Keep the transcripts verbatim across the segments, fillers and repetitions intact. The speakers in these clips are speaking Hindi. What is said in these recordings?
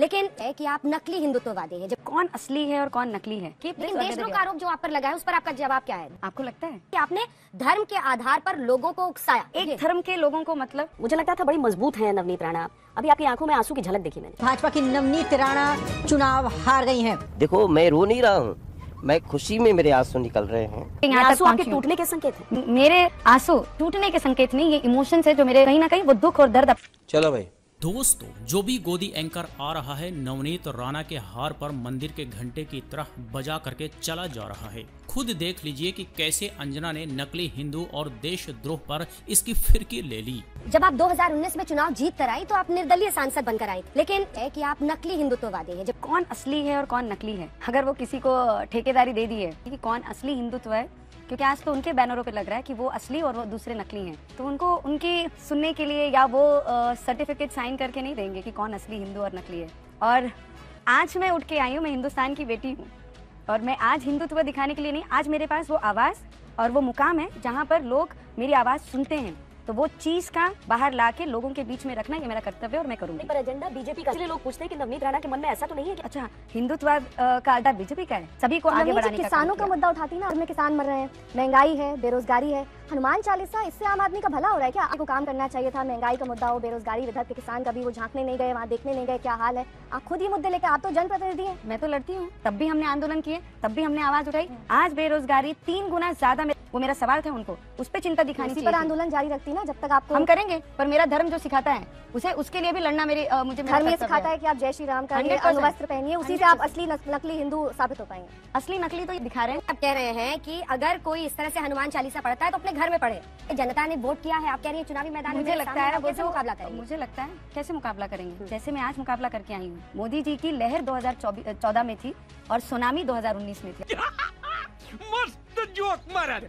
लेकिन है कि आप नकली हिंदुत्ववादी हैं। जब कौन असली है और कौन नकली है, लेकिन देशद्रोह का आरोप जो आप पर लगा है उस पर आपका जवाब क्या है? आपको लगता है कि आपने धर्म के आधार पर लोगों को उकसाया, एक धर्म के लोगों को? मतलब मुझे लगता था बड़ी मजबूत है नवनीत राणा, अभी आपकी आंखों में आंसू की झलक देखी मैंने। भाजपा की नवनीत राणा चुनाव हार गई है। देखो मैं रो नहीं रहा हूँ, मैं खुशी में मेरे आंसू निकल रहे हैं। आंसू आपके टूटने के संकेत हैं? मेरे आंसू टूटने के संकेत नहीं, ये इमोशंस है जो मेरे कहीं ना कहीं वो दुख और दर्द। चलो भाई दोस्तों, जो भी गोदी एंकर आ रहा है नवनीत राणा के हार पर मंदिर के घंटे की तरह बजा करके चला जा रहा है। खुद देख लीजिए कि कैसे अंजना ने नकली हिंदू और देशद्रोह पर इसकी फिरकी ले ली। जब आप दो हज़ार उन्नीस में चुनाव जीत कर आई तो आप निर्दलीय सांसद बनकर आई, लेकिन है कि आप नकली हिंदुत्ववादी हैं। जब कौन असली है और कौन नकली है, अगर वो किसी को ठेकेदारी दे दी है कि कौन असली हिंदुत्व है, क्योंकि आज तो उनके बैनरों पे लग रहा है कि वो असली और वो दूसरे नकली हैं, तो उनको उनकी सुनने के लिए या वो सर्टिफिकेट साइन करके नहीं देंगे कि कौन असली हिंदू और नकली है। और आज मैं उठ के आई हूँ, मैं हिंदुस्तान की बेटी हूँ और मैं आज हिंदुत्व दिखाने के लिए नहीं, आज मेरे पास वो आवाज़ और वो मुकाम है जहाँ पर लोग मेरी आवाज़ सुनते हैं, तो वो चीज का बाहर लाके लोगों के बीच में रखना ये मेरा कर्तव्य है और मैं करूंगी। पर एजेंडा बीजेपी का, इसलिए लोग पूछते हैं कि नवनीत राणा के मन में ऐसा तो नहीं है कि अच्छा हिंदुत्ववाद का एजेंडा बीजेपी का है। सभी को आगे बढ़ाने का, किसानों का मुद्दा उठाती है ना, उसमें किसान मर रहे हैं, महंगाई है, बेरोजगारी है, हनुमान चालीसा, इससे आम आदमी का भला हो रहा है क्या? आपको काम करना चाहिए था, महंगाई का मुद्दा हो, बेरोजगारी, विधवा किसान का भी, वो झांकने नहीं गए, वहाँ देखने नहीं गए क्या हाल है। आप खुद ये मुद्दे लेके, आप तो जनप्रतिनिधि है। मैं तो लड़ती हूँ, तब भी हमने आंदोलन किए, तब भी हमने आवाज उठाई। आज बेरोजगारी तीन गुना ज्यादा, वो मेरा सवाल था उनको, उस पर चिंता दिखानी चाहिए। पर आंदोलन जारी रखती ना, जब तक आपको हम करेंगे, पर मेरा धर्म जो सिखाता है उसे, उसके लिए भी लड़ना मेरे आ, मुझे धर्म ये सिखाता है कि आप जय श्री राम करिए, अणुवस्त्र पहनिए, उसी से आप असली नकली हिंदू साबित हो पाएंगे। असली नकली तो ये दिखा रहे हैं। आप कह रहे हैं कि अगर कोई इस तरह से हनुमान चालीसा पढ़ता है तो अपने घर में पढ़े, जनता ने वोट किया है। आप कह रही है चुनावी मैदान में, मुझे लगता है कैसे मुकाबला करेंगे, मुझे लगता है कैसे मुकाबला करेंगे, जैसे मैं आज मुकाबला करके आई हूँ। मोदी जी की लहर दो हजार चौदह में थी और सुनामी दो हजार उन्नीस में थी।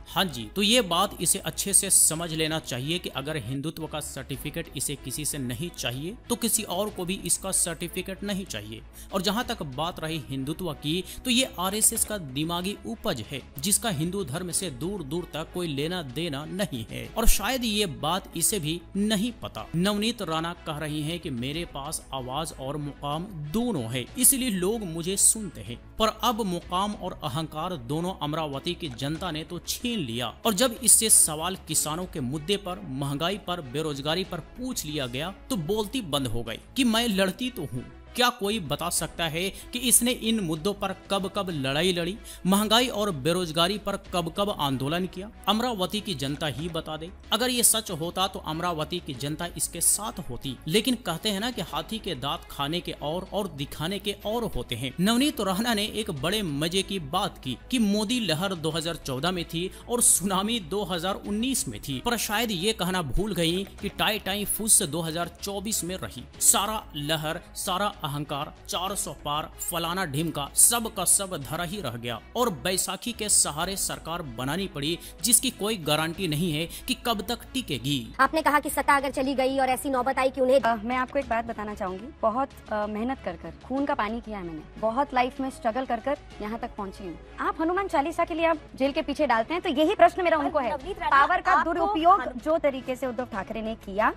हाँ जी, तो ये बात इसे अच्छे से समझ लेना चाहिए कि अगर हिंदुत्व का सर्टिफिकेट इसे किसी से नहीं चाहिए तो किसी और को भी इसका सर्टिफिकेट नहीं चाहिए। और जहाँ तक बात रही हिंदुत्व की, तो ये आर एस एस का दिमागी उपज है जिसका हिंदू धर्म से दूर दूर तक कोई लेना देना नहीं है, और शायद ये बात इसे भी नहीं पता। नवनीत राणा कह रही है कि मेरे पास आवाज और मुकाम दोनों है, इसलिए लोग मुझे सुनते हैं, पर अब मुकाम और अहंकार दोनों अमरावती की जनता ने तो छीन लिया। और जब इससे सवाल किसानों के मुद्दे पर, महंगाई पर, बेरोजगारी पर पूछ लिया गया तो बोलती बंद हो गई कि मैं लड़ती तो हूँ, क्या कोई बता सकता है कि इसने इन मुद्दों पर कब कब लड़ाई लड़ी, महंगाई और बेरोजगारी पर कब कब आंदोलन किया? अमरावती की जनता ही बता दे। अगर ये सच होता तो अमरावती की जनता इसके साथ होती, लेकिन कहते हैं ना कि हाथी के दांत खाने के और और दिखाने के और होते हैं। नवनीत राणा ने एक बड़े मजे की बात की कि मोदी लहर दो हजार चौदह में थी और सुनामी दो हजार उन्नीस में थी, पर शायद ये कहना भूल गयी की टाई टाई फुस दो हजार चौबीस में रही। सारा लहर, सारा अहंकार, चार सौ पार, फलाना ढिमका, सब का सब धरा ही रह गया और बैसाखी के सहारे सरकार बनानी पड़ी जिसकी कोई गारंटी नहीं है कि कब तक टिकेगी। आपने कहा कि सत्ता अगर चली गई और ऐसी नौबत आई कि उन्हें आ, मैं आपको एक बात बताना चाहूंगी, बहुत आ, मेहनत कर कर, खून का पानी किया है मैंने, बहुत लाइफ में स्ट्रगल कर कर यहाँ तक पहुँची हूँ। आप हनुमान चालीसा के लिए आप जेल के पीछे डालते हैं, तो यही प्रश्न मेरा उनको है। पावर का दुरुपयोग जो तरीके से उद्धव ठाकरे ने किया,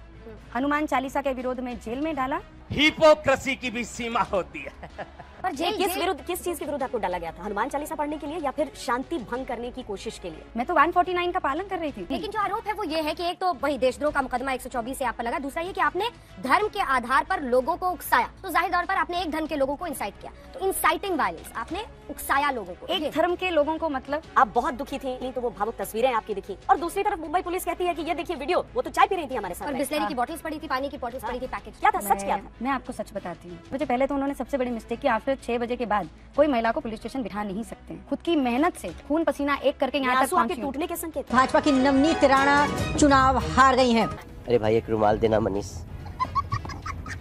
हनुमान चालीसा के विरोध में जेल में डाला। हिपोक्रेसी की भी सीमा होती है। पर जेल किस विरुद्ध, किस चीज के विरुद्ध आपको डाला गया था? हनुमान चालीसा पढ़ने के लिए या फिर शांति भंग करने की कोशिश के लिए? मैं तो एक सौ उनचास का पालन कर रही थी। लेकिन जो आरोप है वो ये है कि एक तो वही देशद्रोह का मुकदमा एक सौ चौबीस से आप पर लगा, दूसरा ये कि आपने धर्म के आधार पर लोगों को उकसाया, तो जाहिर तौर पर आपने एक धर्म के लोगों को इंसाइट किया, तो इंसाइटिंग वायलेंस, आपने उकसाया लोगों को, एक धर्म के लोगों को। मतलब आप बहुत दुखी थी नहीं तो वो भावुक तस्वीरें आपकी दिखी, और दूसरी तरफ मुंबई पुलिस कहती है कि ये देखिए वीडियो, वो तो चाय पी रही थी हमारे साथ, बिस्लेरी की बॉटल्स पड़ी थी, पानी की बॉटल्स पड़ी थी, पैकेट क्या था, सच क्या था? मैं आपको सच बताती हूँ, मुझे पहले तो उन्होंने सबसे बड़ी मिस्टेक की, आफ्टर छह बजे के बाद कोई महिला को पुलिस स्टेशन बिठा नहीं सकते। खुद की मेहनत से खून पसीना एक करके यहाँ तक पहुँची। टूटने के संकेत। भाजपा की नवनीत राणा चुनाव हार गई है। अरे भाई एक रुमाल देना मनीष।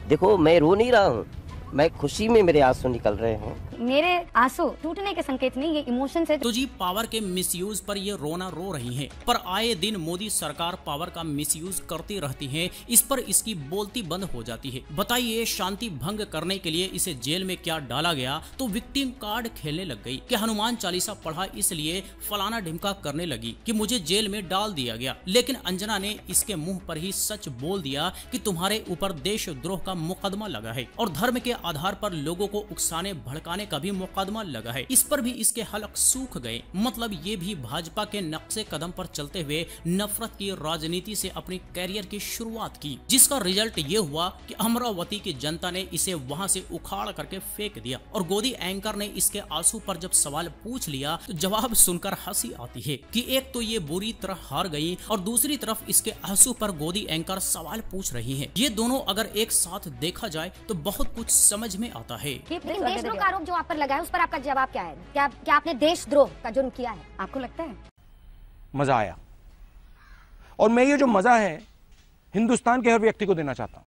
देखो मैं रो नहीं रहा हूँ, मैं खुशी में मेरे आंसू निकल रहे हैं। मेरे आंसू टूटने के संकेत नहीं, ये इमोशन है। तो जी पावर के मिसयूज पर ये रोना रो रही है, पर आए दिन मोदी सरकार पावर का मिसयूज करती रहती है, इस पर इसकी बोलती बंद हो जाती है। बताइए शांति भंग करने के लिए इसे जेल में क्या डाला गया तो विक्टिम कार्ड खेलने लग गई कि हनुमान चालीसा पढ़ा इसलिए फलाना ढिमका करने लगी कि मुझे जेल में डाल दिया गया। लेकिन अंजना ने इसके मुंह पर ही सच बोल दिया कि तुम्हारे ऊपर देशद्रोह का मुकदमा लगा है और धर्म के आधार पर लोगों को उकसाने भड़काने का भी मुकदमा लगा है। इस पर भी इसके हलक सूख गए। मतलब ये भी भाजपा के नक्शे कदम पर चलते हुए नफरत की राजनीति से अपने कैरियर की शुरुआत की, जिसका रिजल्ट ये हुआ कि अमरावती की जनता ने इसे वहां से उखाड़ करके फेंक दिया और गोदी एंकर ने इसके आंसू पर जब सवाल पूछ लिया तो जवाब सुनकर हंसी आती है कि एक तो ये बुरी तरह हार गई और दूसरी तरफ इसके आंसू पर गोदी एंकर सवाल पूछ रही है। ये दोनों अगर एक साथ देखा जाए तो बहुत कुछ समझ में आता है। देशद्रोह का आरोप जो आप पर लगा है उस पर आपका जवाब क्या है? क्या क्या आपने देशद्रोह का जुर्म किया है? आपको लगता है? मजा आया और मैं ये जो मजा है हिंदुस्तान के हर व्यक्ति को देना चाहता हूं।